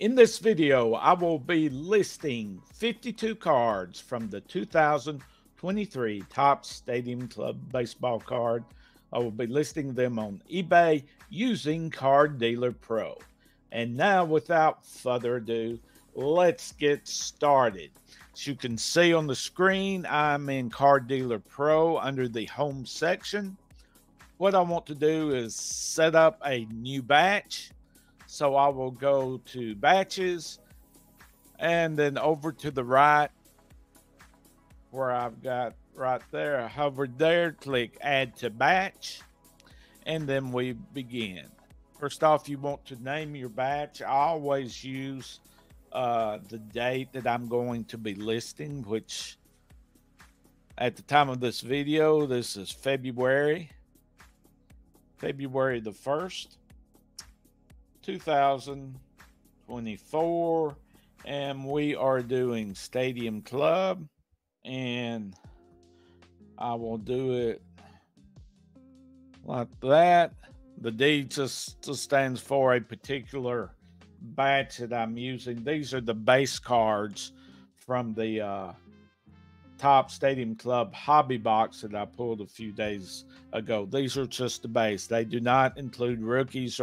In this video, I will be listing 52 cards from the 2023 Topps Stadium Club baseball card. I will be listing them on eBay using Card Dealer Pro. And now, without further ado, let's get started. As you can see on the screen, I'm in Card Dealer Pro under the Home section. What I want to do is set up a new batch. So I will go to batches and then over to the right where I've got right there. I hovered there, click add to batch, and then we begin. First off, you want to name your batch. I always use the date that I'm going to be listing, which at the time of this video, this is February the 1st. 2024, and we are doing Stadium Club, and I will do it like that. The D just stands for a particular batch that I'm using. These are the base cards from the Topps Stadium Club hobby box that I pulled a few days ago. These are just the base. They do not include rookies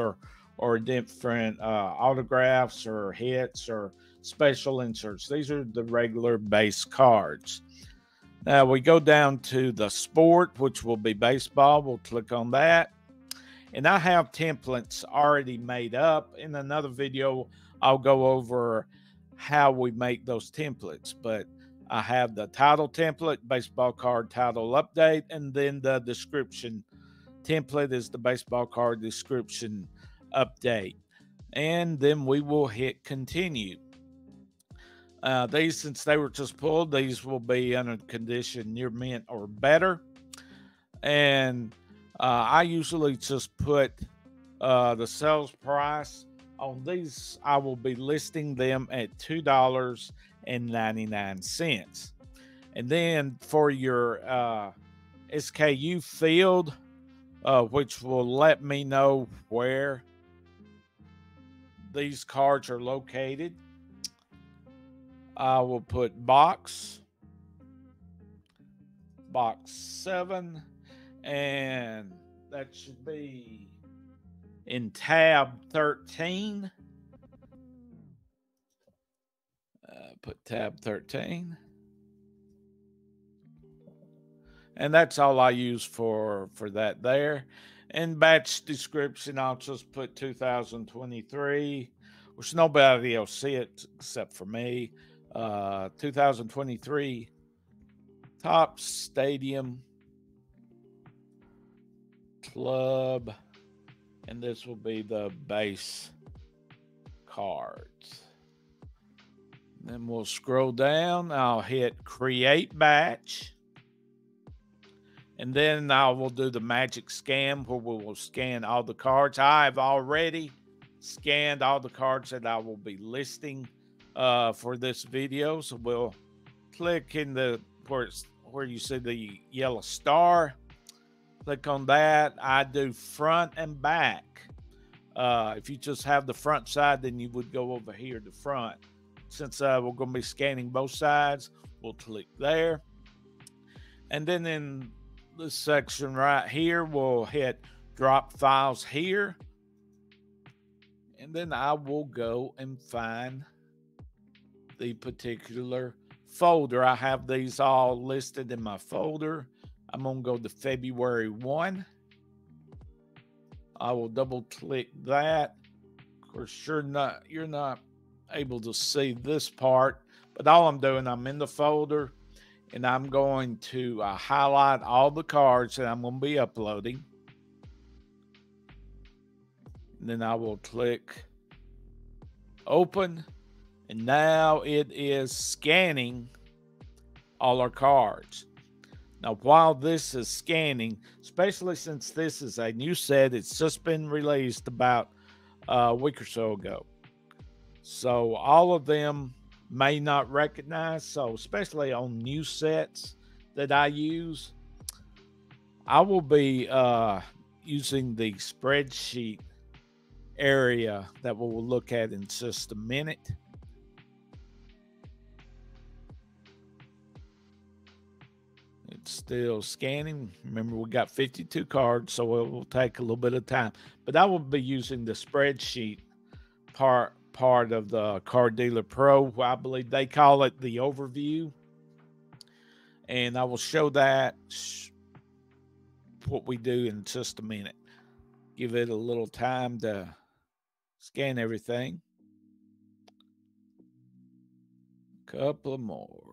or different autographs or hits or special inserts. These are the regular base cards. Now we go down to the sport, which will be baseball. We'll click on that. And I have templates already made up. In another video, I'll go over how we make those templates. But I have the title template, baseball card title update, and then the description template is the baseball card description update, and then we will hit continue. These, since they were just pulled, these will be under condition near mint or better. And I usually just put the sales price on these. I will be listing them at $2.99. And then for your SKU field, which will let me know where these cards are located, I will put box 7, and that should be in tab 13. Put tab 13, and that's all I use for that there. And batch description, I'll just put 2023, which nobody will see it except for me. 2023 Topps Stadium Club. And this will be the base cards. And then we'll scroll down. I'll hit create batch. And then I will do the magic scan where we will scan all the cards. I have already scanned all the cards that I will be listing for this video. So we'll click in the where you see the yellow star. Click on that. I do front and back. If you just have the front side, then you would go over here to front. Since we're going to be scanning both sides, we'll click there. And then in this section right here, we'll hit drop files here, and then I will go and find the particular folder. I have these all listed in my folder. I'm gonna go to February 1. I will double click that. Of course, you're not able to see this part, but all I'm doing, I'm in the folder, and I'm going to highlight all the cards that I'm going to be uploading. And then I will click open. And now it is scanning all our cards. Now, while this is scanning, especially since this is a new set, it's just been released about a week or so ago. So all of them may not recognize, so especially on new sets that I use, I will be using the spreadsheet area that we'll look at in just a minute. It's still scanning. Remember, we got 52 cards, so it will take a little bit of time. But I will be using the spreadsheet part of the Card Dealer Pro. I believe they call it the overview. And I will show that what we do in just a minute. Give it a little time to scan everything. Couple more.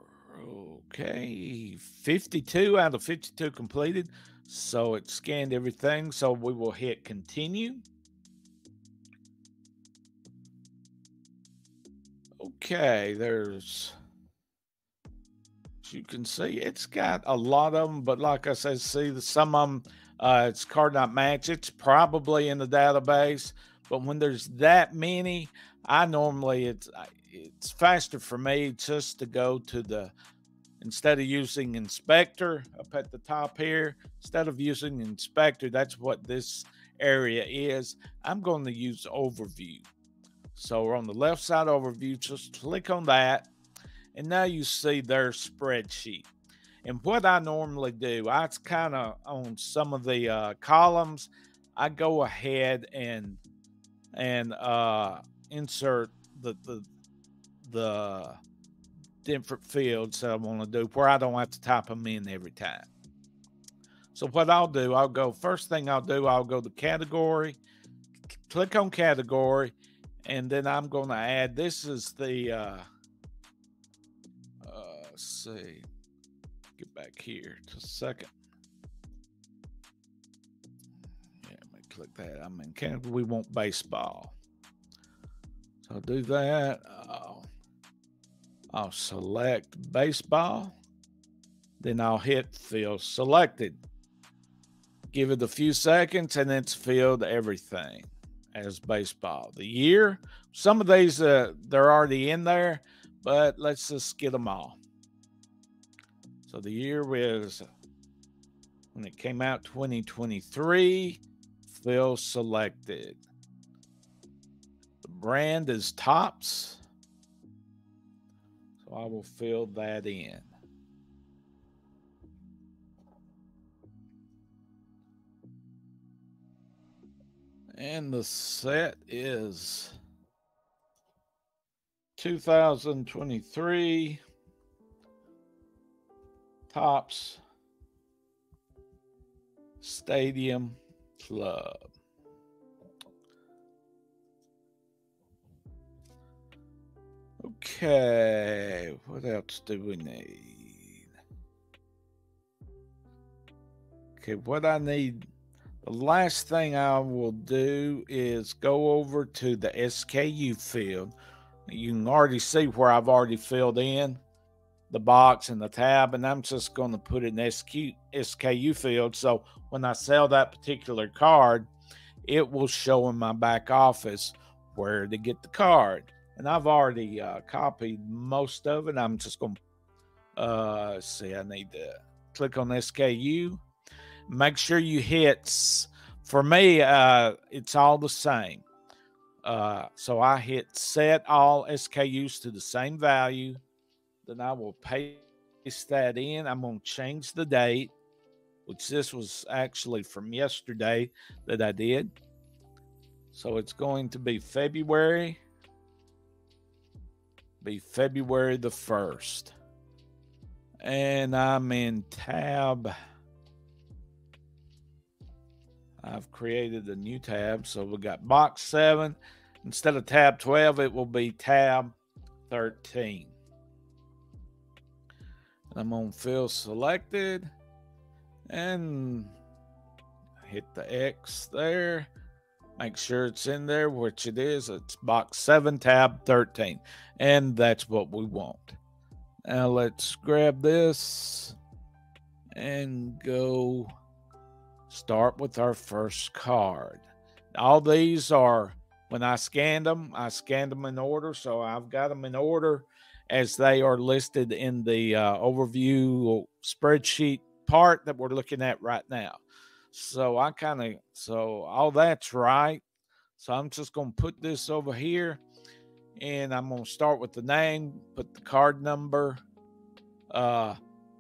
Okay, 52 out of 52 completed. So it scanned everything. So we will hit continue. Okay, there's, as you can see, it's got a lot of them, but like I said, see, some of them, it's card not match. It's probably in the database, but when there's that many, I normally, it's faster for me just to go to the, instead of using inspector up at the top here, instead of using inspector, that's what this area is. I'm going to use overview. So we're on the left side overview, just click on that. And now you see their spreadsheet. And what I normally do, I kind of on some of the columns, I go ahead and insert the different fields that I want to do where I don't have to type them in every time. So what I'll do, I'll go, first thing I'll do, I'll go to category, click on category, and then I'm going to add, this is the, let's see, get back here just a second. Yeah, let me click that. I'm in Canada. We want baseball. So I'll do that. I'll select baseball. Then I'll hit field selected. Give it a few seconds and it's filled everything as baseball. The year, some of these, they're already in there, but let's just get them all. So the year was, when it came out, 2023, Phil selected. The brand is Topps. So I will fill that in. And the set is 2023. Topps Stadium Club. Okay, what else do we need? Okay, what I need, the last thing I will do is go over to the SKU field. You can already see where I've already filled in the box and the tab, and I'm just going to put an SKU field. So when I sell that particular card, it will show in my back office where to get the card. And I've already copied most of it. I'm just going to see, I need to click on SKU. Make sure you hit, for me, it's all the same. So I hit set all SKUs to the same value. Then I will paste that in. I'm going to change the date, which this was actually from yesterday that I did. So it's going to be February the 1st. And I'm in tab. I've created a new tab. So we got box 7. Instead of tab 12, it will be tab 13. I'm on field selected and hit the X there. Make sure it's in there, which it is. It's box 7, tab 13. And that's what we want. Now let's grab this and go start with our first card. All these are, when I scanned them in order. So I've got them in order as they are listed in the overview spreadsheet part that we're looking at right now. So I kind of, so all that's right. So I'm just going to put this over here, and I'm going to start with the name, put the card number.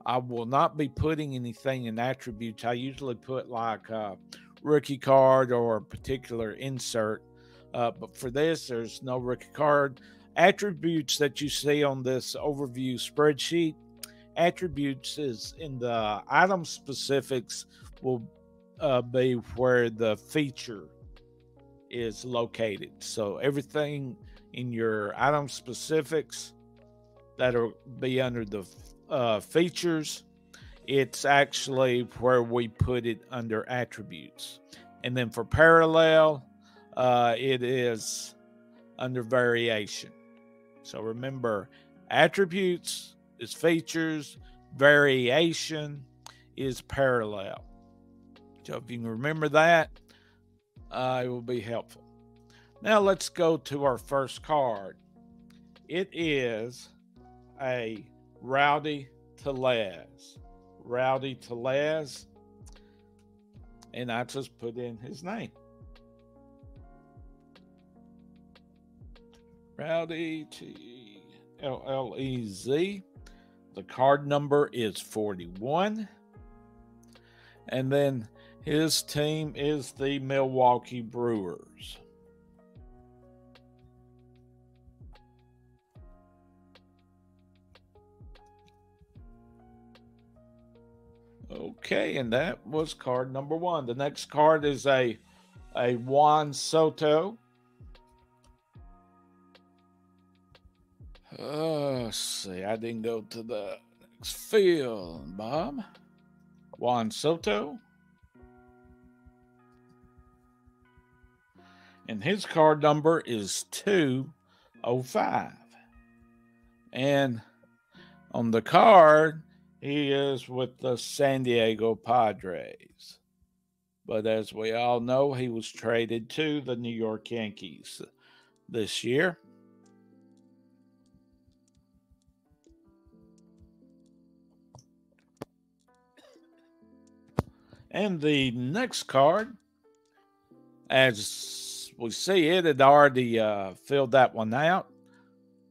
I will not be putting anything in attributes. I usually put like a rookie card or a particular insert. But for this, there's no rookie card. Attributes that you see on this overview spreadsheet, attributes is in the item specifics will be where the feature is located. So everything in your item specifics that'll be under the features, it's actually where we put it under attributes. And then for parallel, it is under variation. So remember, attributes is features, variation is parallel. So if you can remember that, it will be helpful. Now let's go to our first card. It is a Rowdy Tellez. Rowdy Tellez. And I just put in his name. Rowdy T-L-L-E-Z. The card number is 41. And then his team is the Milwaukee Brewers. Okay, and that was card number one. The next card is a Juan Soto. See, I didn't go to the next field, Bob. Juan Soto. And his card number is 205. And on the card, he is with the San Diego Padres. But as we all know, he was traded to the New York Yankees this year. And the next card, as we see, it had already filled that one out.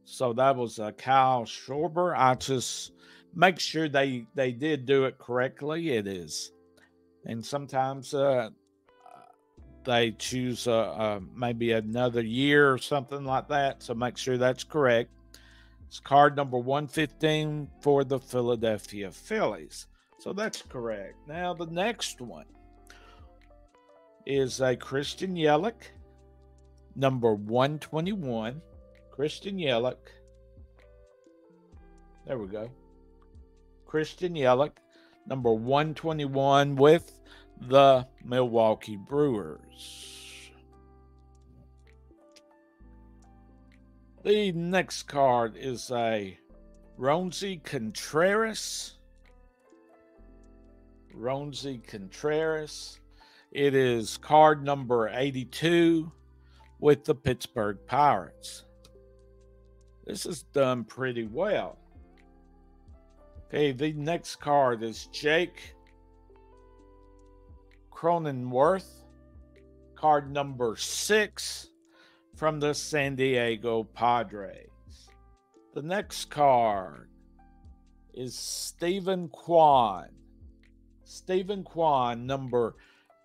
So that was Kyle Schwarber. I just make sure they did do it correctly. It is. And sometimes they choose maybe another year or something like that. So make sure that's correct. It's card number 115 for the Philadelphia Phillies. So that's correct. Now, the next one is a Christian Yelich, number 121. Christian Yelich. There we go. Christian Yelich, number 121 with the Milwaukee Brewers. The next card is a Ronzi Contreras. Ronzi Contreras. It is card number 82 with the Pittsburgh Pirates. This is done pretty well. Okay, the next card is Jake Cronenworth, card number 6 from the San Diego Padres. The next card is Stephen Kwan. Stephen Kwan, number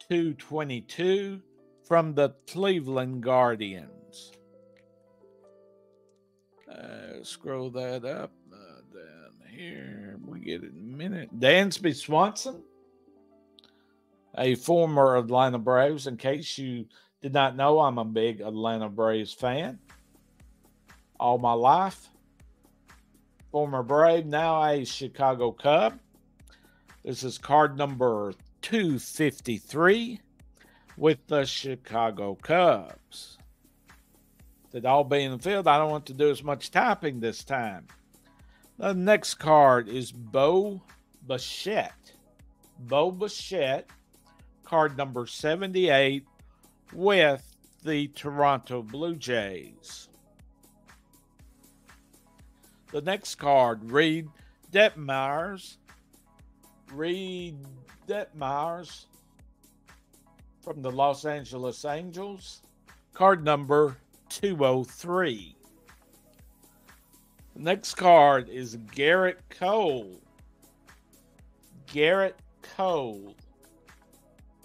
222 from the Cleveland Guardians. Scroll that up down here. We get it in a minute. Dansby Swanson, a former Atlanta Braves. In case you did not know, I'm a big Atlanta Braves fan. All my life. Former Brave, now a Chicago Cub. This is card number 253 with the Chicago Cubs. That all be in the field. I don't want to do as much typing this time. The next card is Bo Bichette. Bo Bichette, card number 78 with the Toronto Blue Jays. The next card, Reed Detmers. Reed Detmers from the Los Angeles Angels. Card number 203. The next card is Garrett Cole. Garrett Cole.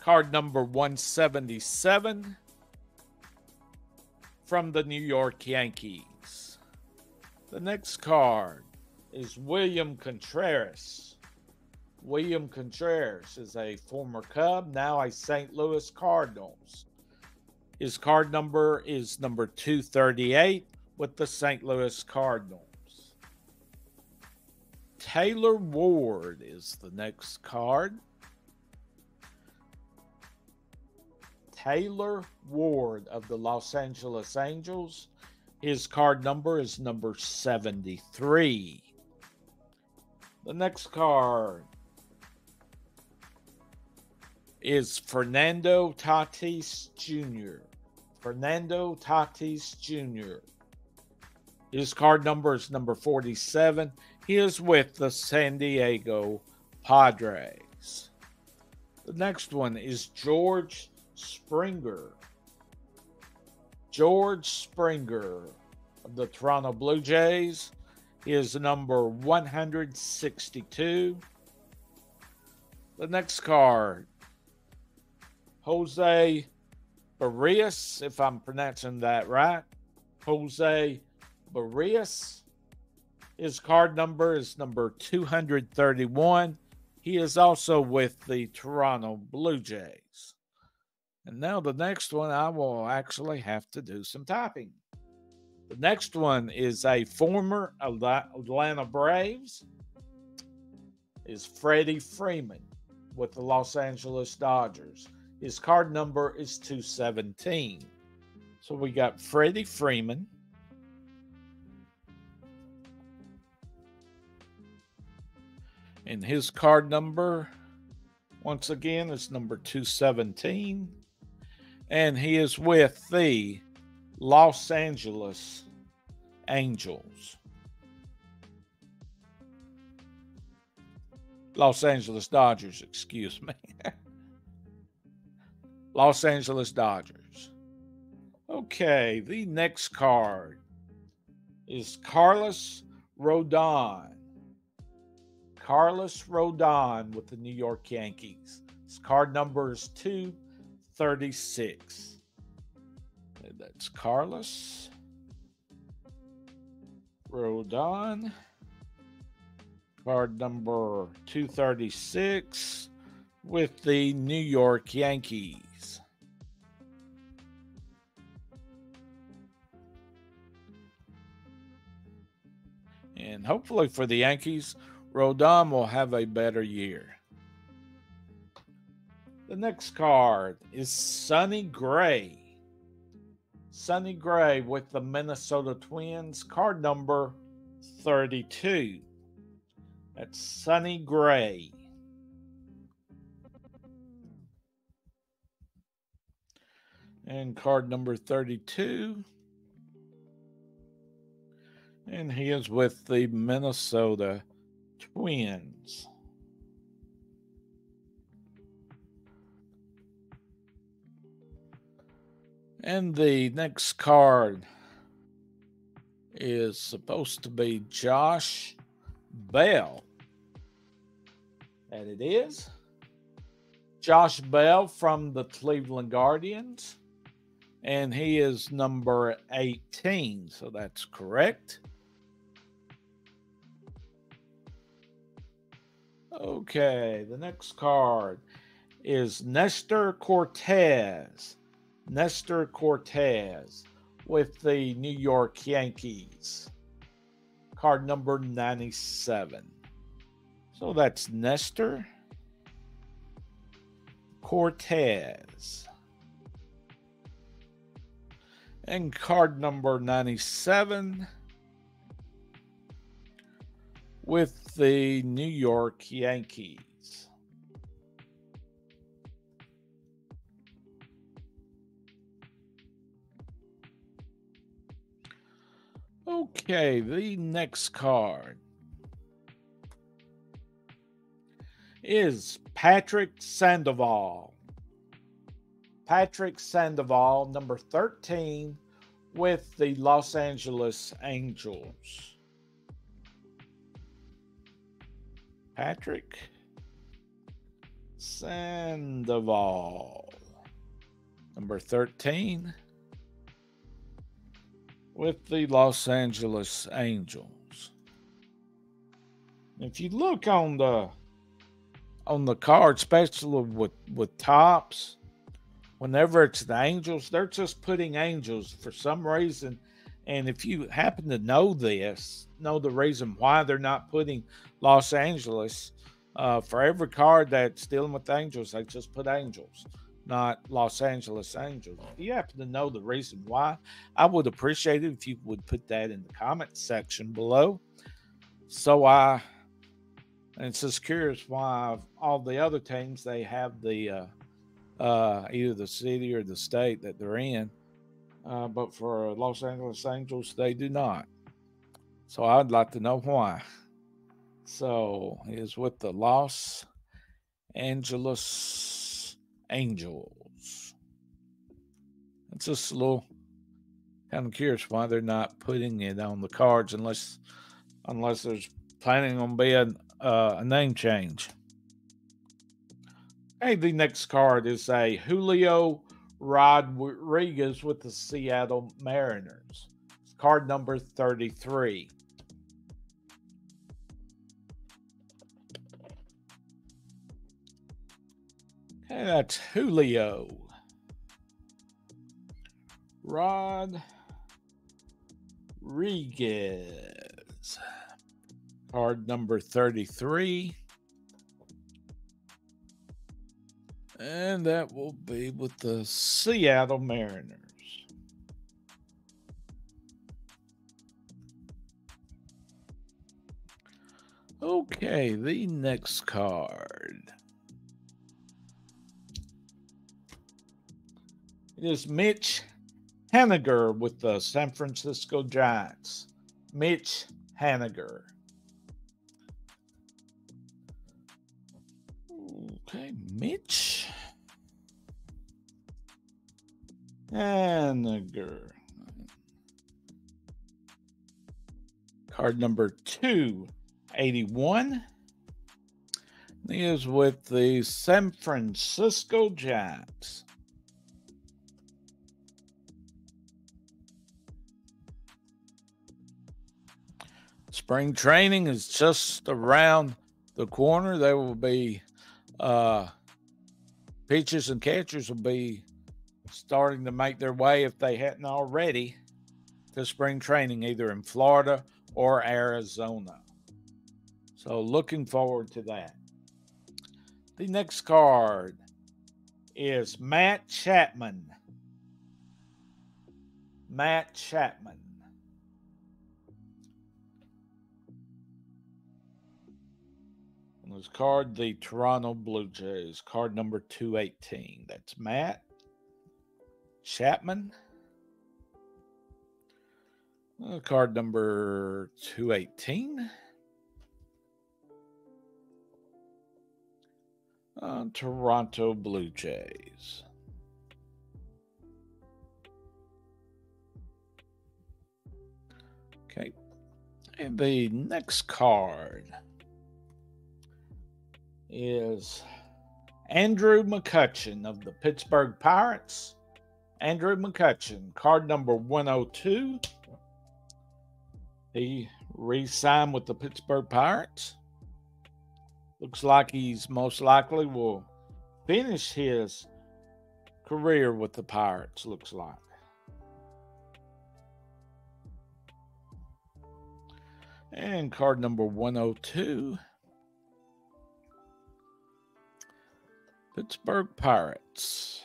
Card number 177 from the New York Yankees. The next card is William Contreras. William Contreras is a former Cub, now a St. Louis Cardinals. His card number is number 238 with the St. Louis Cardinals. Taylor Ward is the next card. Taylor Ward of the Los Angeles Angels. His card number is number 73. The next card is Fernando Tatis Jr. Fernando Tatis Jr. His card number is number 47. He is with the San Diego Padres. The next one is George Springer. George Springer of the Toronto Blue Jays is number 162. The next card, Jose Berrios, if I'm pronouncing that right. Jose Berrios. His card number is number 231. He is also with the Toronto Blue Jays. And now the next one, I will actually have to do some typing. The next one is a former Atlanta Braves. Is Freddie Freeman with the Los Angeles Dodgers. His card number is 217. So we got Freddie Freeman. And his card number, once again, is number 217. And he is with the Los Angeles Angels. Los Angeles Dodgers, excuse me. Los Angeles Dodgers. Okay, the next card is Carlos Rodon. Carlos Rodon with the New York Yankees. His card number is 236. Okay, that's Carlos Rodon. Card number 236 with the New York Yankees. And hopefully for the Yankees, Rodon will have a better year. The next card is Sonny Gray. Sonny Gray with the Minnesota Twins. Card number 32. That's Sonny Gray. And card number 32. And he is with the Minnesota Twins. And the next card is supposed to be Josh Bell. And it is. Josh Bell from the Cleveland Guardians. And he is number 18. So that's correct. Okay, the next card is Nestor Cortez. Nestor Cortez with the New York Yankees. Card number 97. So that's Nestor Cortez. And card number 97 with the New York Yankees. Okay, the next card is Patrick Sandoval. Patrick Sandoval, number 13, with the Los Angeles Angels. Patrick Sandoval, number 13, with the Los Angeles Angels. If you look on the card, especially with Topps, whenever it's the Angels, they're just putting Angels for some reason. And if you happen to know this, know the reason why they're not putting Los Angeles, for every card that's dealing with Angels, they just put Angels, not Los Angeles Angels. If you happen to know the reason why, I would appreciate it if you would put that in the comment section below. So and it's just curious why all the other teams, they have the either the city or the state that they're in. But for Los Angeles Angels, they do not. So I'd like to know why. So he is with the Los Angeles Angels. It's just a little kind of curious why they're not putting it on the cards unless there's planning on being a name change. Hey, the next card is a Julio Rodriguez with the Seattle Mariners. It's card number 33. And that's Julio Rodriguez. Card number 33. And that will be with the Seattle Mariners. Okay, the next card. It is Mitch Haniger with the San Francisco Giants. Mitch Haniger. Okay, Mitch Haniger. Card number 281. He is with the San Francisco Giants. Spring training is just around the corner. There will be pitchers and catchers will be starting to make their way, if they hadn't already, to spring training, either in Florida or Arizona. So looking forward to that. The next card is Matt Chapman. Matt Chapman. This card, the Toronto Blue Jays, card number 218. That's Matt Chapman. Card number 218. Toronto Blue Jays. Okay. And the next card is Andrew McCutchen of the Pittsburgh Pirates. Andrew McCutchen, card number 102. He re-signed with the Pittsburgh Pirates. Looks like he's most likely will finish his career with the Pirates, looks like. And card number 102. Pittsburgh Pirates.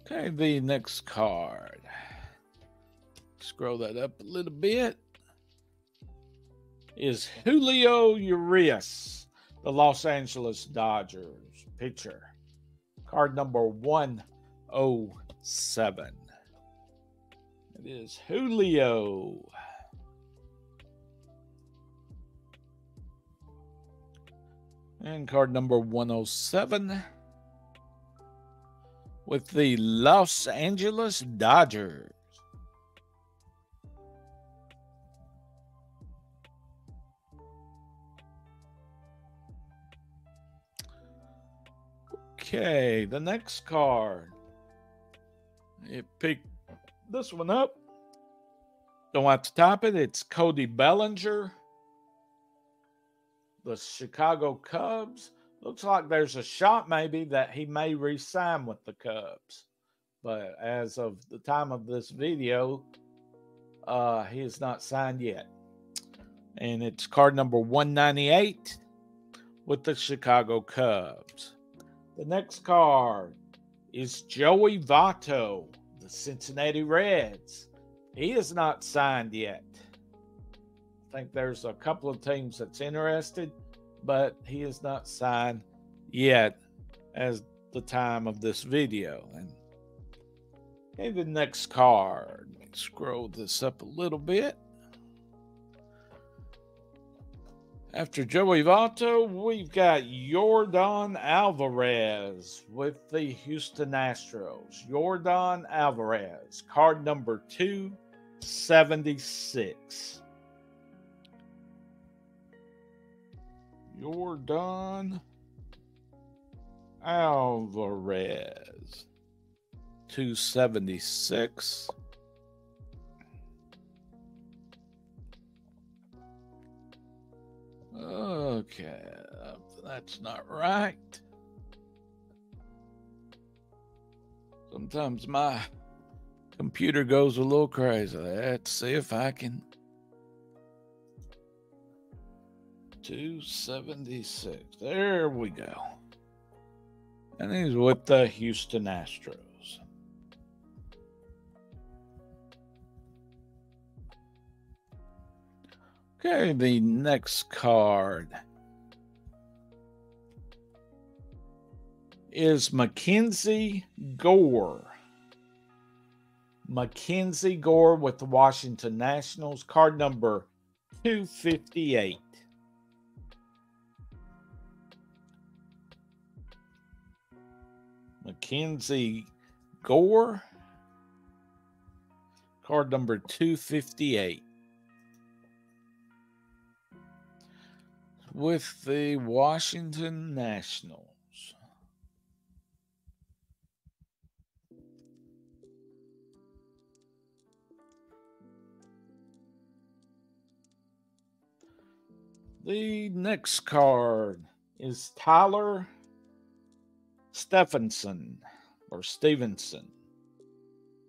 Okay, the next card. Scroll that up a little bit. Is Julio Urias, the Los Angeles Dodgers pitcher. Card number 107. It is Julio And card number 107 with the Los Angeles Dodgers. Okay, the next card. It picked this one up. Don't have to top it. It's Cody Bellinger. The Chicago Cubs. Looks like there's a shot maybe that he may re-sign with the Cubs. But as of the time of this video, he is not signed yet. And it's card number 198 with the Chicago Cubs. The next card is Joey Votto, the Cincinnati Reds. He is not signed yet. I think there's a couple of teams that's interested, but he is not signed yet as the time of this video. And okay, the next card. Let's scroll this up a little bit. After Joey Votto, we've got Yordan Alvarez with the Houston Astros. Yordan Alvarez, card number 276. Yordan Alvarez, 276. Okay, that's not right. Sometimes my computer goes a little crazy. Let's see if I can. 276. There we go. And he's with the Houston Astros. Okay, the next card is McKenzie Gore. McKenzie Gore with the Washington Nationals, card number 258. McKenzie Gore, card number 258. With the Washington Nationals. The next card is Tyler Stephenson or Stevenson.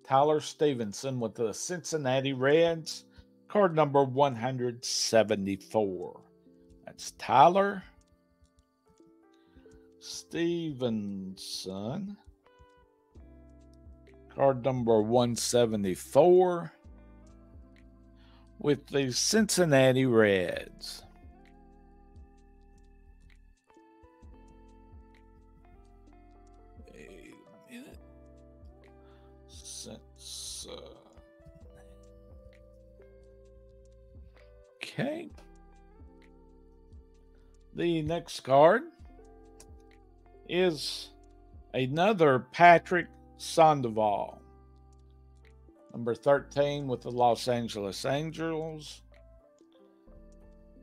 Tyler Stephenson with the Cincinnati Reds, card number 174. That's Tyler Stevenson, card number 174 with the Cincinnati Reds. Wait a minute. Okay. The next card is another Patrick Sandoval, number 13 with the Los Angeles Angels.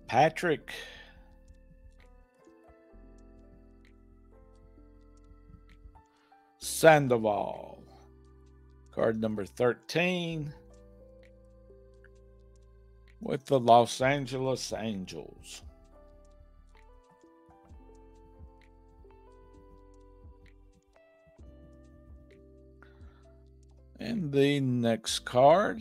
Patrick Sandoval, card number 13 with the Los Angeles Angels. And the next card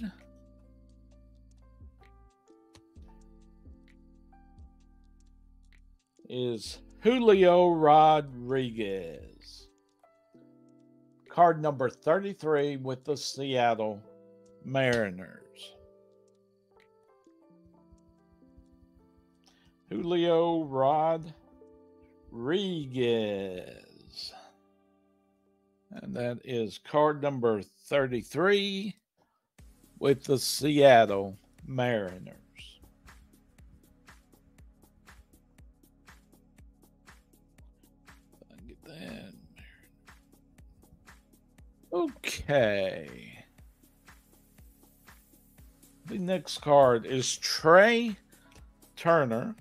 is Julio Rodriguez, card number 33 with the Seattle Mariners. Julio Rodriguez. And that is card number 33 with the Seattle Mariners. Okay. The next card is Trey Turner.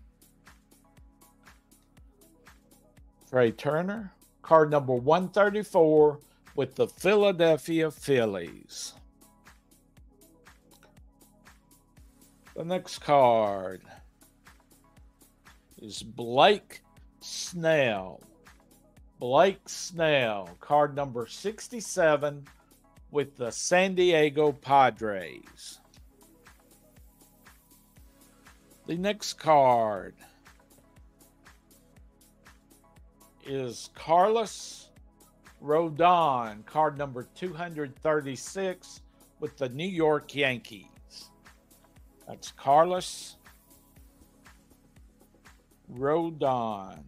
Trey Turner, card number 134 with the Philadelphia Phillies. The next card is Blake Snell. Blake Snell, card number 67 with the San Diego Padres. The next card is Carlos Rodon, card number 236 with the New York Yankees. That's Carlos Rodon,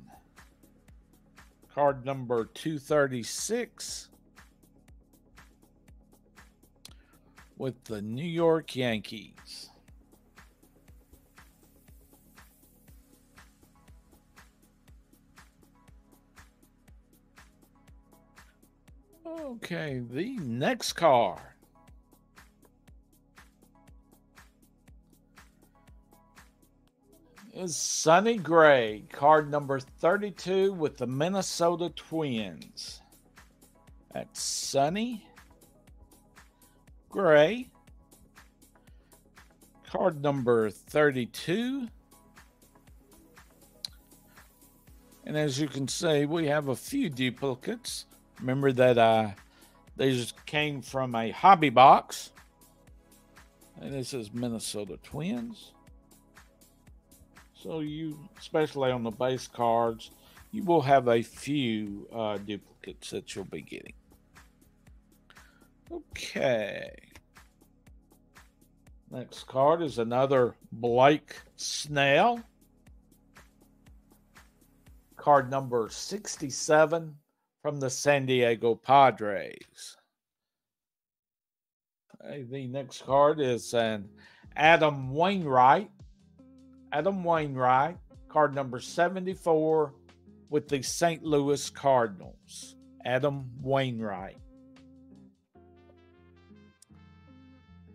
card number 236 with the New York Yankees. Okay, the next card is Sonny Gray, card number 32 with the Minnesota Twins. That's Sonny Gray, card number 32. And as you can see, we have a few duplicates. Remember that these came from a hobby box. And this is Minnesota Twins. So you, especially on the base cards, you will have a few duplicates that you'll be getting. Okay. Next card is another Blake Snell. Card number 67. From the San Diego Padres. The next card is an Adam Wainwright. Adam Wainwright, card number 74 with the St. Louis Cardinals. Adam Wainwright.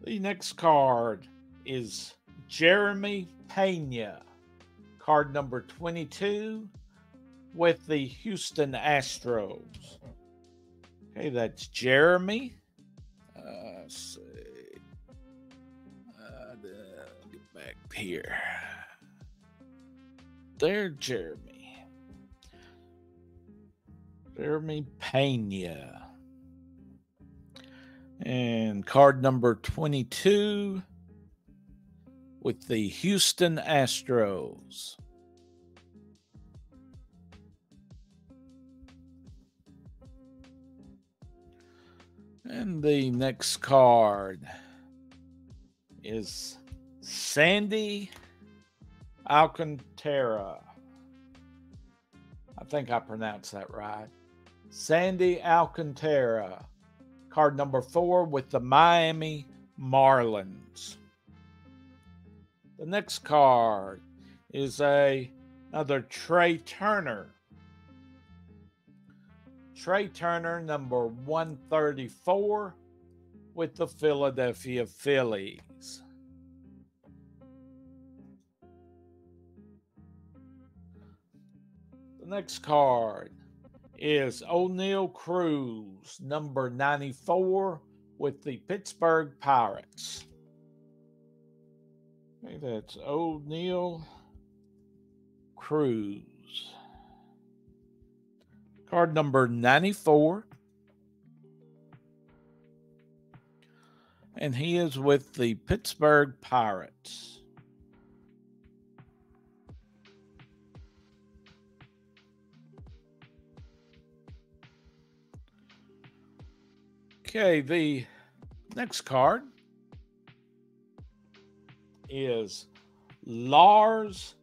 The next card is Jeremy Peña, card number 22. With the Houston Astros. Okay, that's Jeremy. Let's see. Get back here. There, Jeremy. Jeremy Peña. And card number 22 with the Houston Astros. And the next card is Sandy Alcantara. I think I pronounced that right. Sandy Alcantara, card number 4 with the Miami Marlins. The next card is another Trey Turner. Trey Turner, number 134 with the Philadelphia Phillies. The next card is O'Neil Cruz, number 94 with the Pittsburgh Pirates. Okay, that's O'Neil Cruz. Card number 94. And he is with the Pittsburgh Pirates. Okay, the next card is Lars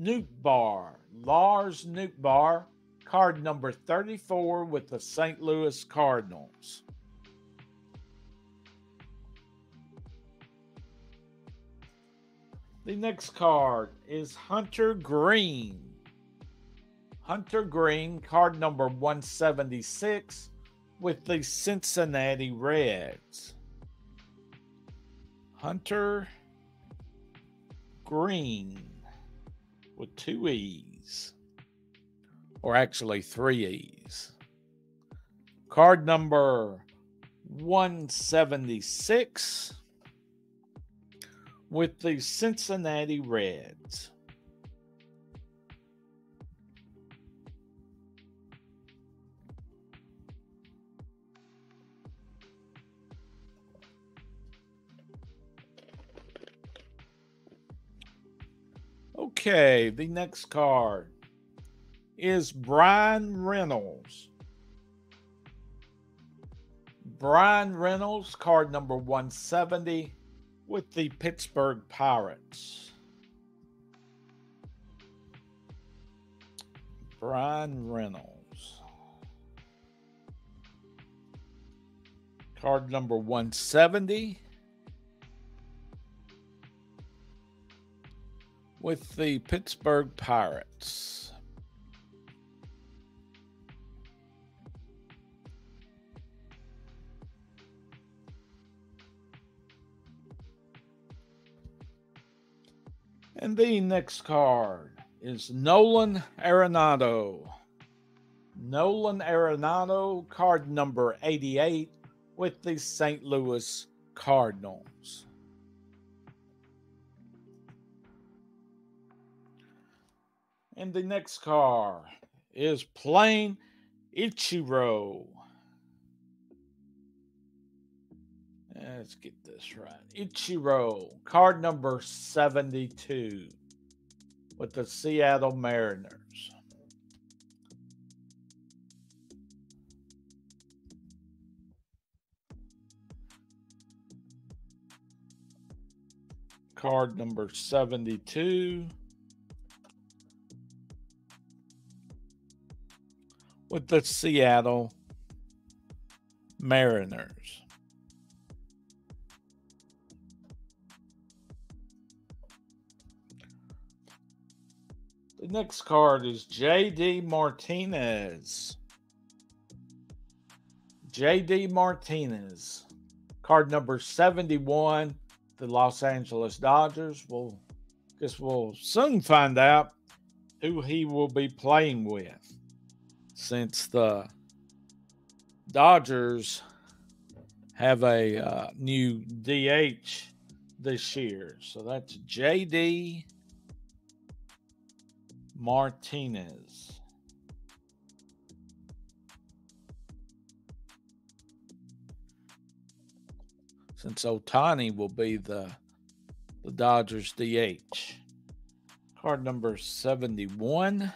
Nootbaar. Lars Nootbaar. Card number 34 with the St. Louis Cardinals. The next card is Hunter Green. Hunter Green, card number 176 with the Cincinnati Reds. Hunter Green with two E's, or actually three E's. Card number 176 with the Cincinnati Reds. Okay, the next card is Brian Reynolds. Brian Reynolds, card number 170 with the Pittsburgh Pirates. Brian Reynolds. Card number 170 with the Pittsburgh Pirates. And the next card is Nolan Arenado. Nolan Arenado, card number 88 with the St. Louis Cardinals. And the next card is Plain Ichiro. Let's get this right. Ichiro, card number 72 with the Seattle Mariners. Card number 72. With the Seattle Mariners. The next card is JD Martinez. JD Martinez, card number 71, the Los Angeles Dodgers. We'll soon find out who he will be playing with, since the Dodgers have a new DH this year. So that's JD Martinez. Since Ohtani will be the Dodgers DH. Card number 71.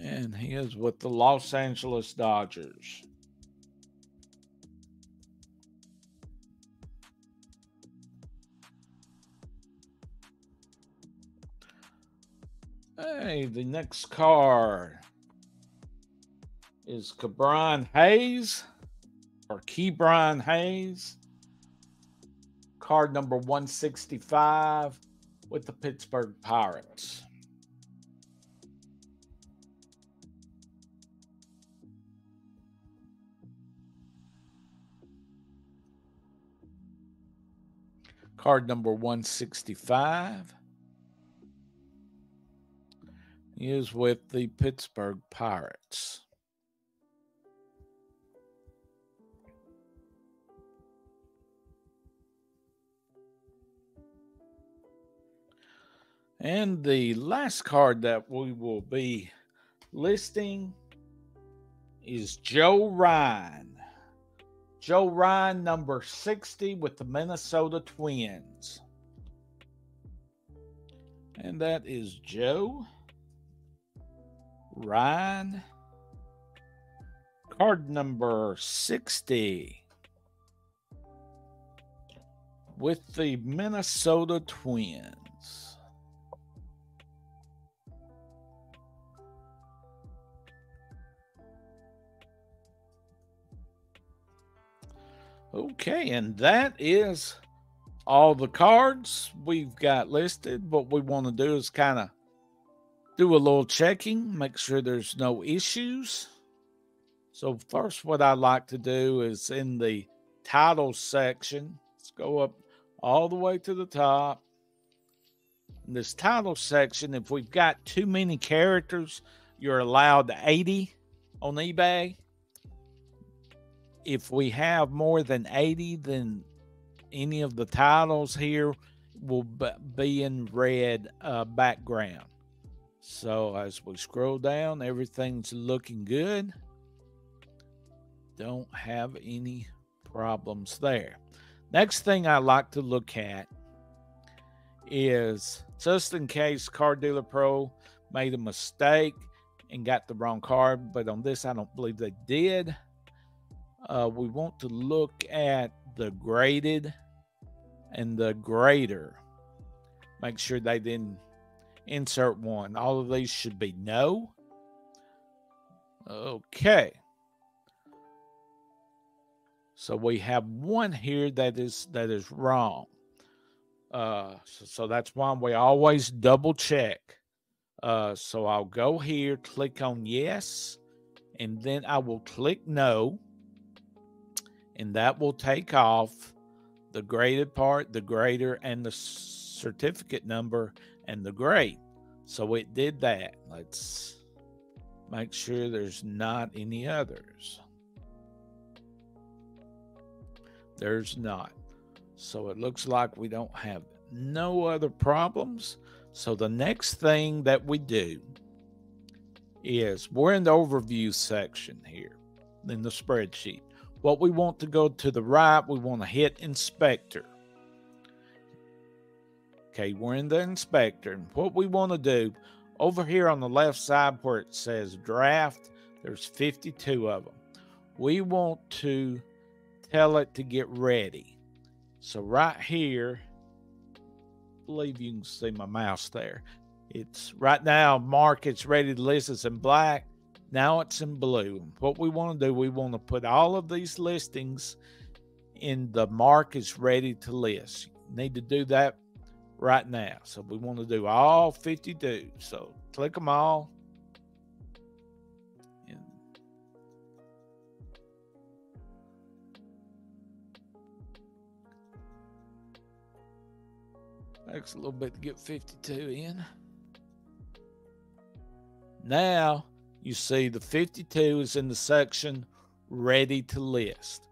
And he is with the Los Angeles Dodgers. Hey, the next card is Ke'Bryan Hayes, or Ke'Bryan Hayes. Card number 165 with the Pittsburgh Pirates. Card number 165 is with the Pittsburgh Pirates. And the last card that we will be listing is Joe Ryan. Joe Ryan, number 60 with the Minnesota Twins. And that is Joe Ryan, card number 60 with the Minnesota Twins. Okay, and that is all the cards we've got listed. What we want to do is kind of do a little checking, make sure there's no issues. So first, what I like to do is in the title section, let's go up all the way to the top. In this title section, if we've got too many characters, you're allowed 80 on eBay. If we have more than 80, then any of the titles here will be in red background. So as we scroll down, everything's looking good. Don't have any problems there. Next thing I like to look at is, just in case Card Dealer Pro made a mistake and got the wrong card, but on this I don't believe they did. We want to look at the graded and the grader. Make sure they didn't insert one. All of these should be no. Okay. So we have one here that is wrong. So that's why we always double check. So I'll go here, click on yes, and then I will click no. And that will take off the graded part, the grader, and the certificate number, and the grade. So it did that. Let's make sure there's not any others. There's not. So it looks like we don't have no other problems. So the next thing that we do is we're in the overview section here in the spreadsheet. What we want to go to the right, we want to hit inspector. Okay, we're in the inspector. And what we want to do, over here on the left side where it says draft, there's 52 of them. We want to tell it to get ready. So right here, I believe you can see my mouse there. It's right now, mark it's ready to list, it's in black. Now it's in blue. What we want to do, we want to put all of these listings in the mark is ready to list. You need to do that right now. So we want to do all 52. So click them all. And takes a little bit to get 52 in. Now, you see the 52 is in the section ready to list.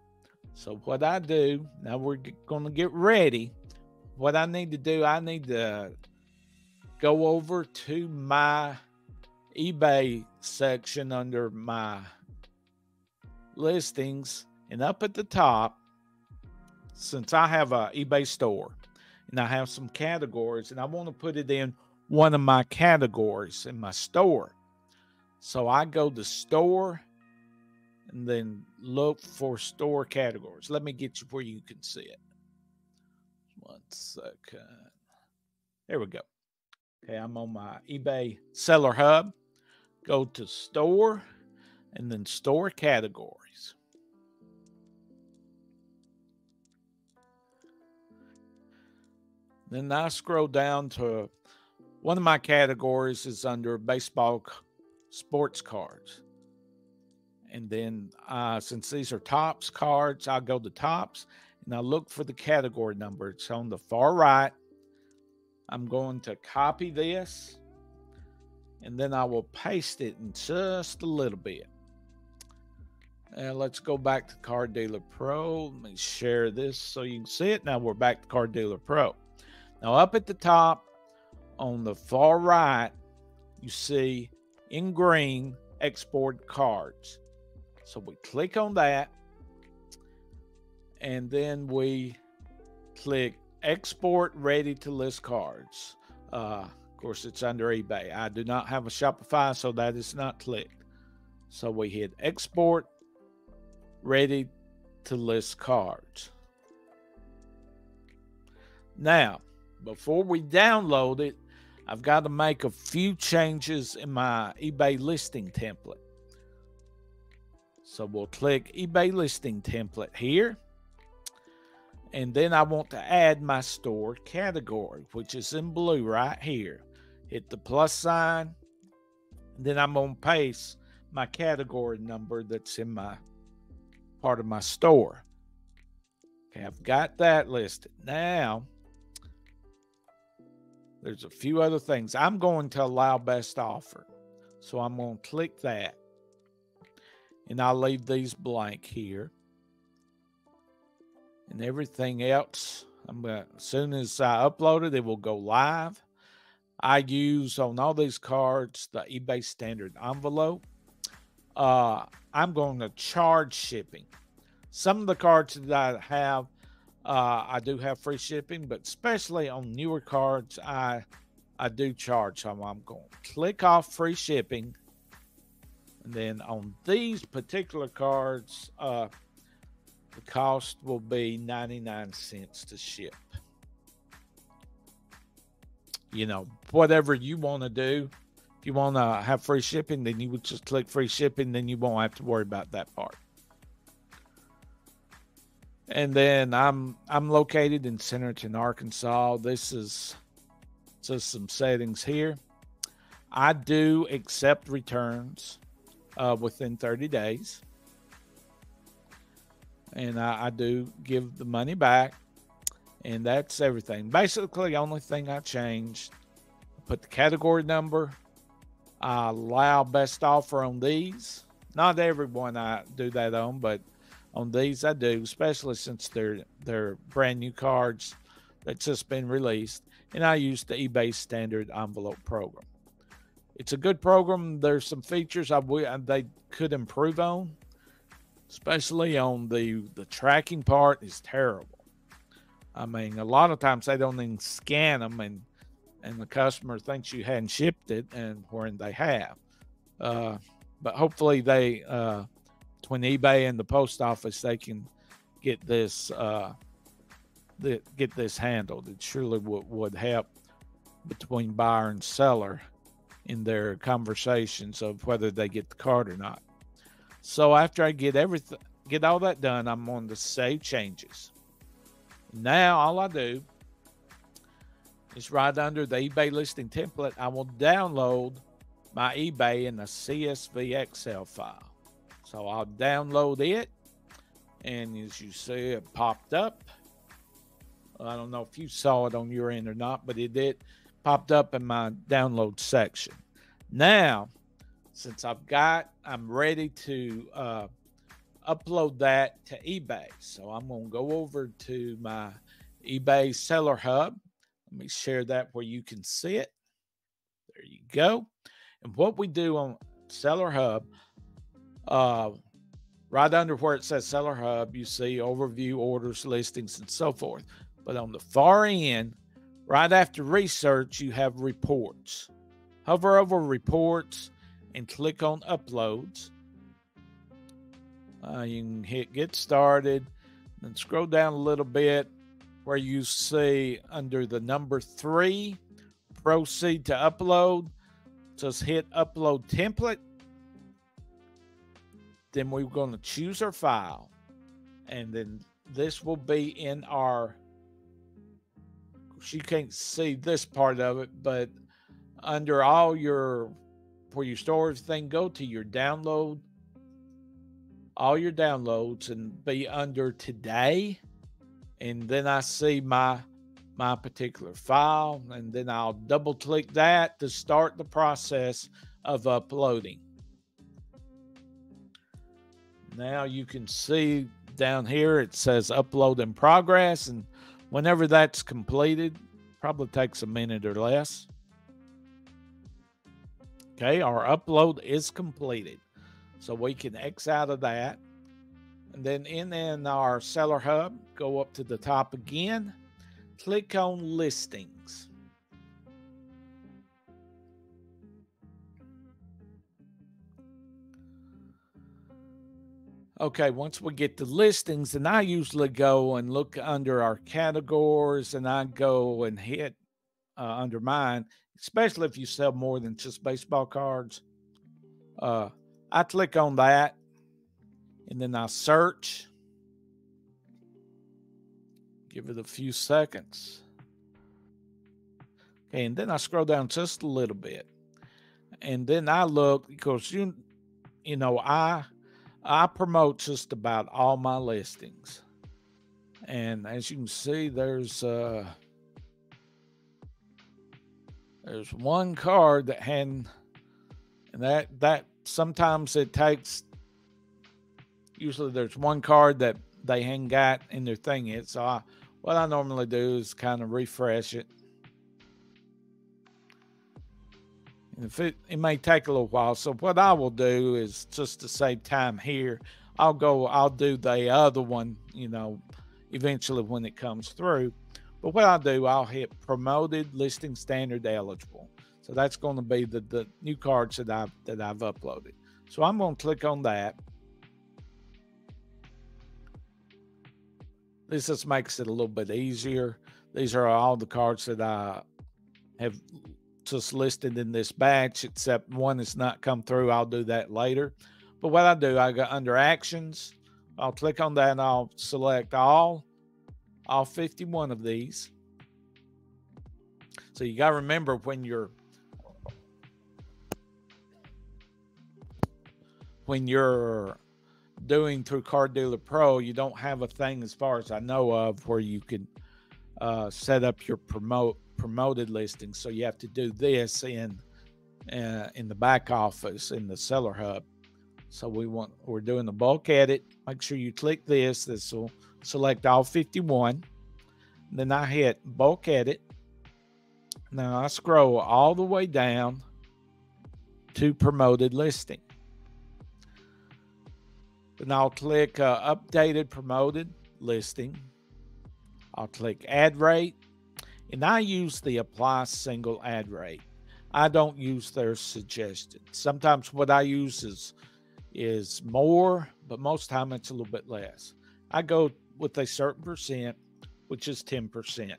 So what I do, now we're going to get ready. What I need to do, I need to go over to my eBay section under my listings. And up at the top, since I have an eBay store and I have some categories, and I want to put it in one of my categories in my store. So I go to store and then look for store categories. Let me get you where you can see it. One second. There we go. Okay, I'm on my eBay seller hub. Go to store and then store categories. Then I scroll down to one of my categories is under baseball sports cards, and then since these are Topps cards, I go to Topps and I look for the category number. It's on the far right. I'm going to copy this and then I will paste it in just a little bit. And let's go back to Card Dealer Pro. Let me share this so you can see it. Now we're back to Card Dealer Pro. Now up at the top on the far right, you see in green, export cards. So we click on that and then we click export ready to list cards. Of course, it's under eBay. I do not have a Shopify, so that is not clicked. So we hit export ready to list cards. Now, before we download it, I've got to make a few changes in my eBay listing template. So we'll click eBay listing template here. And then I want to add my store category, which is in blue right here. Hit the plus sign. Then I'm going to paste my category number that's in my part of my store. Okay, I've got that listed. Now, there's a few other things. I'm going to allow best offer. So I'm going to click that. And I'll leave these blank here. And everything else, I'm gonna, as soon as I upload it, it will go live. I use on all these cards the eBay standard envelope. I'm going to charge shipping. Some of the cards that I have, I do have free shipping, but especially on newer cards, I do charge. So I'm going to click off free shipping. And then on these particular cards, the cost will be 99 cents to ship. You know, whatever you want to do. If you want to have free shipping, then you would just click free shipping. Then you won't have to worry about that part. And then I'm located in Centerton, Arkansas. This is just some settings here. I do accept returns within 30 days. And I do give the money back. And that's everything. Basically, the only thing I changed, put the category number. I allow best offer on these. Not everyone I do that on, but on these I do, especially since they're brand new cards that's just been released. And I use the eBay standard envelope program. It's a good program. There's some features they could improve on. Especially on the tracking part is terrible. I mean, a lot of times they don't even scan them, and the customer thinks you hadn't shipped it, and when they have. But hopefully they, between eBay and the post office, they can get this handled. It surely would help between buyer and seller in their conversations of whether they get the card or not. So after I get all that done, I'm on to save changes. Now all I do is right under the eBay listing template, I will download my eBay in a CSV Excel file. So I'll download it, and as you see, it popped up. I don't know if you saw it on your end or not, but it did popped up in my download section. Now, since I'm ready to upload that to eBay. So I'm going to go over to my eBay Seller Hub. Let me share that where you can see it. There you go. And what we do on Seller Hub, right under where it says Seller Hub, you see overview, orders, listings, and so forth. But on the far end, right after research, you have reports. Hover over reports and click on uploads. You can hit get started and scroll down a little bit where you see under the number 3, proceed to upload. Just hit upload template. Then we're going to choose our file. And then this will be in our, you can't see this part of it, but under all your, where you store everything, go to your download, all your downloads, and be under today. And then I see my particular file, and then I'll double click that to start the process of uploading. Now you can see down here it says upload in progress, and whenever that's completed, probably takes a minute or less. Okay, our upload is completed. So we can X out of that. And then in our Seller Hub, go up to the top again. Click on Listings. Okay, once we get to listings, and I usually go and look under our categories, and I go and hit under mine, especially if you sell more than just baseball cards. I click on that, and then I search. Give it a few seconds. Okay, and then I scroll down just a little bit. And then I look, because you know, I promote just about all my listings. And as you can see, there's one card that hadn't, and that sometimes it takes, usually there's one card that they hadn't got in their thing yet. So what I normally do is kind of refresh it. And if it may take a little while. So what I will do is, just to save time here, I'll do the other one, you know, eventually when it comes through. But what I'll do, I'll hit promoted listing standard eligible. So that's going to be the new cards that I've uploaded. So I'm going to click on that. This just makes it a little bit easier. These are all the cards that I have just listed in this batch, except one that's not come through. I'll do that later. But what I do, I go under actions. I'll click on that and I'll select all 51 of these. So you got to remember, when you're doing through Card Dealer Pro, you don't have a thing, as far as I know of, where you can set up your promoted listing. So you have to do this in the back office, in the seller hub. So we're doing the bulk edit. Make sure you click this. This will select all 51. Then I hit bulk edit. Now I scroll all the way down to promoted listing. Then I'll click updated promoted listing. I'll click add rate. And I use the apply single ad rate. I don't use their suggested. Sometimes what I use is more, but most time it's a little bit less. I go with a certain percent, which is 10%.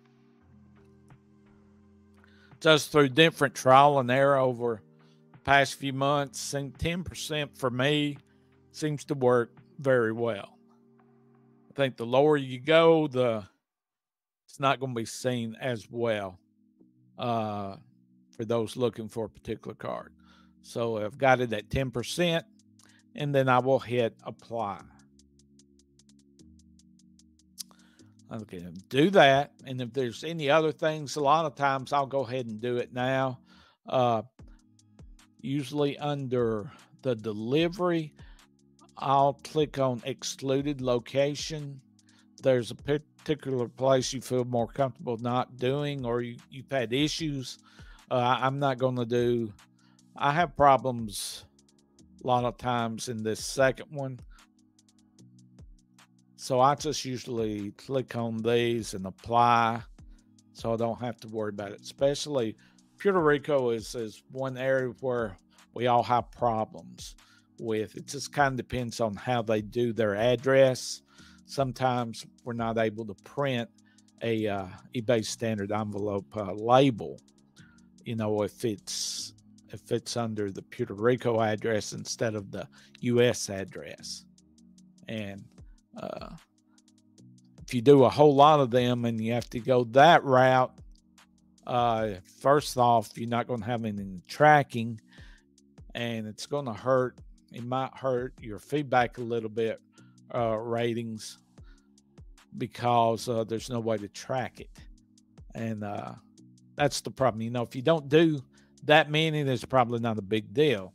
Just through different trial and error over the past few months, 10% for me seems to work very well. I think the lower you go, it's not going to be seen as well for those looking for a particular card. So I've got it at 10%. And then I will hit apply. Okay, do that. And if there's any other things, a lot of times I'll go ahead and do it now. Usually under the delivery, I'll click on excluded location. There's a particular place you feel more comfortable not doing, or you've had issues. I'm not going to do, I have problems a lot of times in this second one. So I just usually click on these and apply, so I don't have to worry about it. Especially Puerto Rico is one area where we all have problems with. It just kind of depends on how they do their address. Sometimes we're not able to print a eBay standard envelope label, you know, if it's under the Puerto Rico address instead of the U.S. address. And if you do a whole lot of them and you have to go that route, first off, you're not going to have any tracking, and it's going to hurt. It might hurt your feedback a little bit, ratings, because there's no way to track it. And that's the problem. You know, if you don't do that many, is probably not a big deal,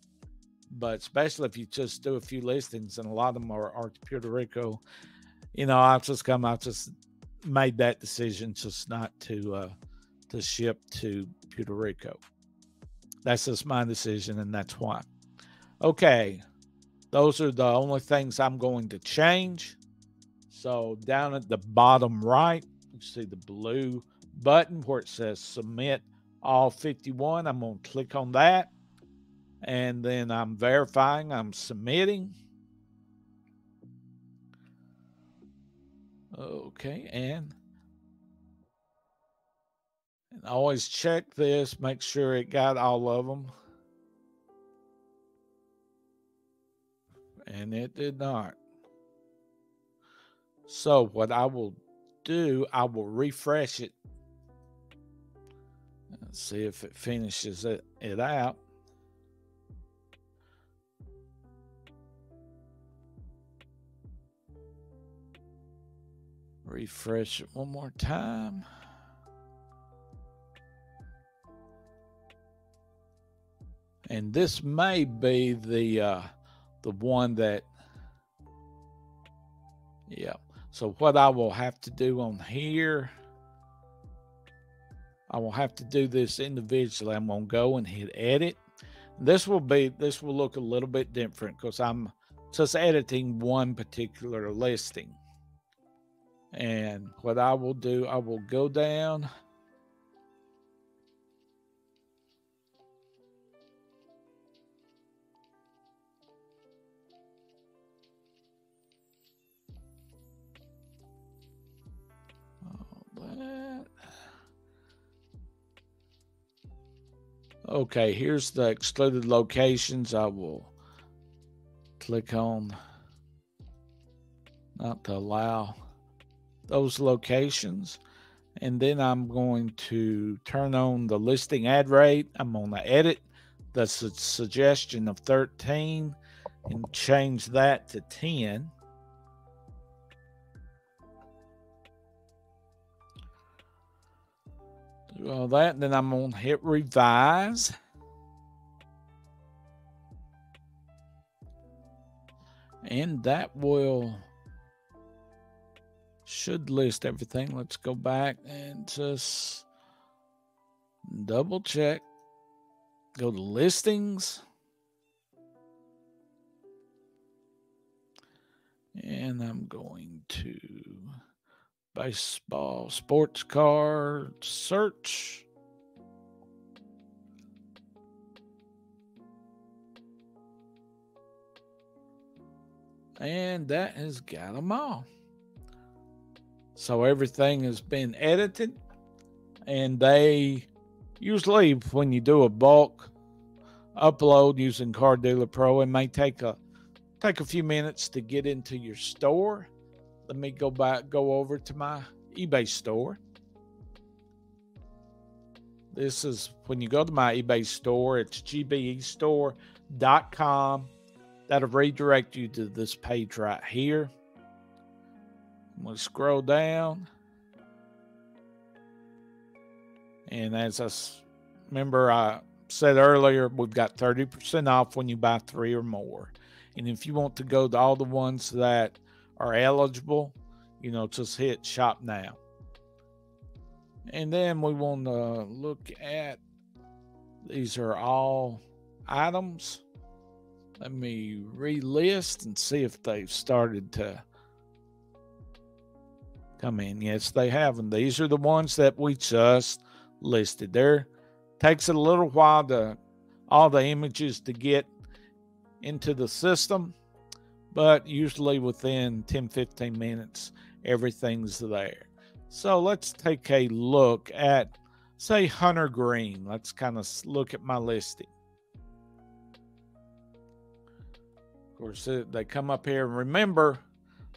but especially if you just do a few listings, and a lot of them are Puerto Rico, you know, I've just made that decision just not to ship to Puerto Rico. That's just my decision, and that's why. Okay, those are the only things I'm going to change. So down at the bottom right, you see the blue button where it says submit all 51. I'm going to click on that, and then I'm verifying I'm submitting. Okay, and always check this, make sure it got all of them. And it did not. So what I will do, I will refresh it. Let's see if it finishes it out. Refresh it one more time. And this may be the one that, yeah. So what I will have to do on here, I will have to do this individually. I'm going to go and hit edit. This will look a little bit different because I'm just editing one particular listing. And what I will do, I will go down. Okay, here's the excluded locations. I will click on not to allow those locations. And then I'm going to turn on the listing ad rate. I'm going to edit the suggestion of 13 and change that to 10. Do all that, and then I'm going to hit revise. And that will, should list everything. Let's go back and just double check. Go to listings. And I'm going to baseball, sports card, search. And that has got them all. So everything has been edited, and they usually, when you do a bulk upload using Card Dealer Pro, it may take a few minutes to get into your store. Let me go back, go over to my eBay store. This is when you go to my eBay store, it's gbestore.com. That'll redirect you to this page right here. I'm going to scroll down. And as I remember, I said earlier, we've got 30% off when you buy 3 or more. And if you want to go to all the ones that are eligible, you know, just hit shop now. And then we want to look at, these are all items. Let me relist and see if they've started to come in. Yes, they have, and these are the ones that we just listed. There takes a little while to all the images to get into the system, but usually within 10-15 minutes, everything's there. So let's take a look at, say, Hunter Green. Let's kind of look at my listing. Of course, they come up here. Remember,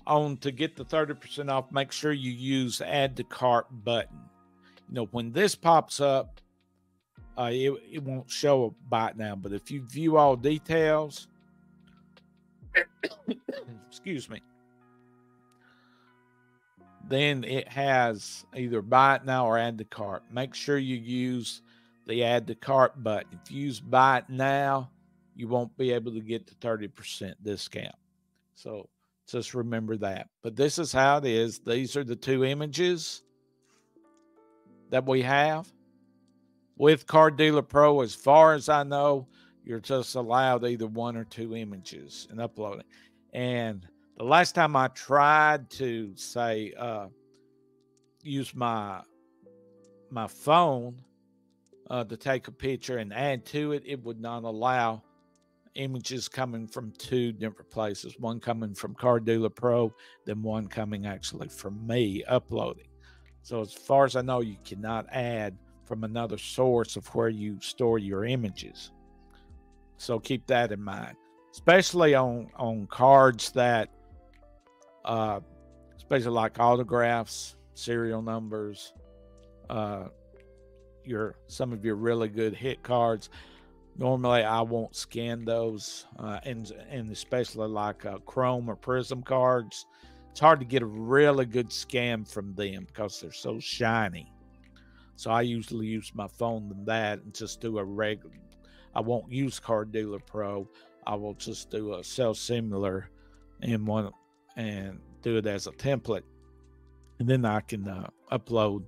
on to get the 30% off, make sure you use add to cart button. You know, when this pops up, it won't show up by now, but if you view all details, excuse me, then it has either buy it now or add to cart. Make sure you use the add to cart button. If you use buy it now, you won't be able to get the 30% discount. So just remember that. But this is how it is. These are the 2 images that we have. With Card Dealer Pro, as far as I know, you're just allowed either 1 or 2 images and uploading. And the last time I tried to, say, use my phone to take a picture and add to it, it would not allow images coming from 2 different places. One coming from Card Dealer Pro, then one coming actually from me uploading. So as far as I know, you cannot add from another source of where you store your images. So keep that in mind, especially on cards that, especially like autographs, serial numbers, some of your really good hit cards. Normally, I won't scan those, and especially like Chrome or Prism cards. It's hard to get a really good scan from them because they're so shiny. So I usually use my phone than that and just do a regular. I won't use Card Dealer Pro. I will just do a cell similar in one and do it as a template. And then I can upload,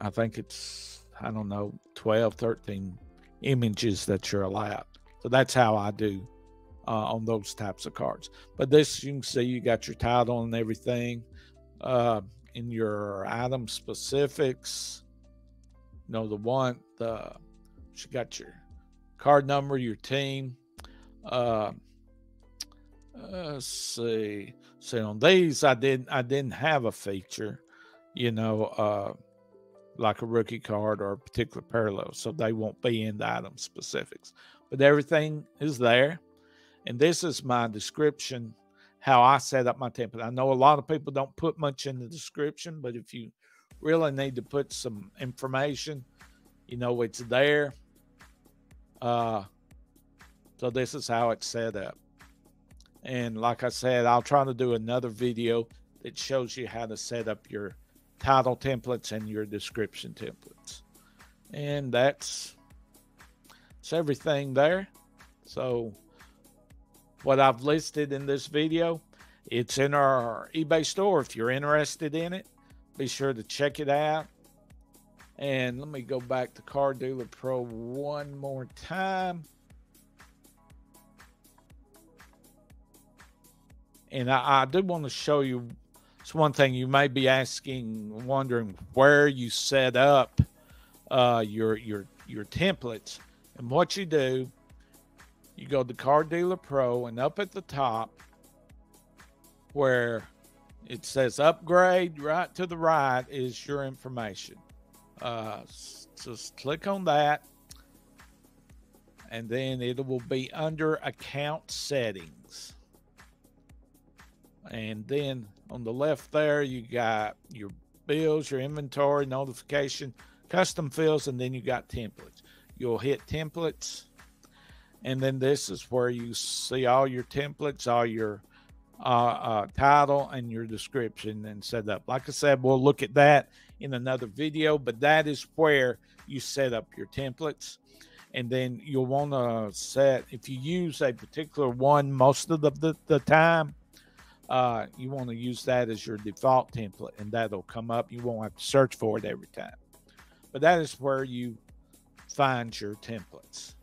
I think it's, I don't know, 12, 13 images that you're allowed. So that's how I do on those types of cards. But this, you can see you got your title and everything in your item specifics. You know, the one, you got your card number, your team. Let's see. So on these, I didn't have a feature, you know, like a rookie card or a particular parallel, so they won't be in the item specifics. But everything is there, and this is my description, how I set up my template. I know a lot of people don't put much in the description, but if you really need to put some information, you know, it's there. So this is how it's set up. And like I said, I'll try to do another video that shows you how to set up your title templates and your description templates. And that's everything there. So what I've listed in this video, it's in our eBay store. If you're interested in it, be sure to check it out. And let me go back to Card Dealer Pro one more time. And I do want to show you, it's one thing you may be asking, wondering where you set up your templates. And what you do, you go to Card Dealer Pro, and up at the top where it says upgrade, right to the right is your information. Just click on that, and then it will be under account settings. And then on the left there, you got your bills, your inventory, notification, custom fields, and then you got templates. You'll hit templates, and then this is where you see all your templates, all your title and your description and set up. Like I said, we'll look at that in another video, but that is where you set up your templates. And then you'll want to set, if you use a particular one most of the time, you want to use that as your default template, and that'll come up. You won't have to search for it every time. But that is where you find your templates.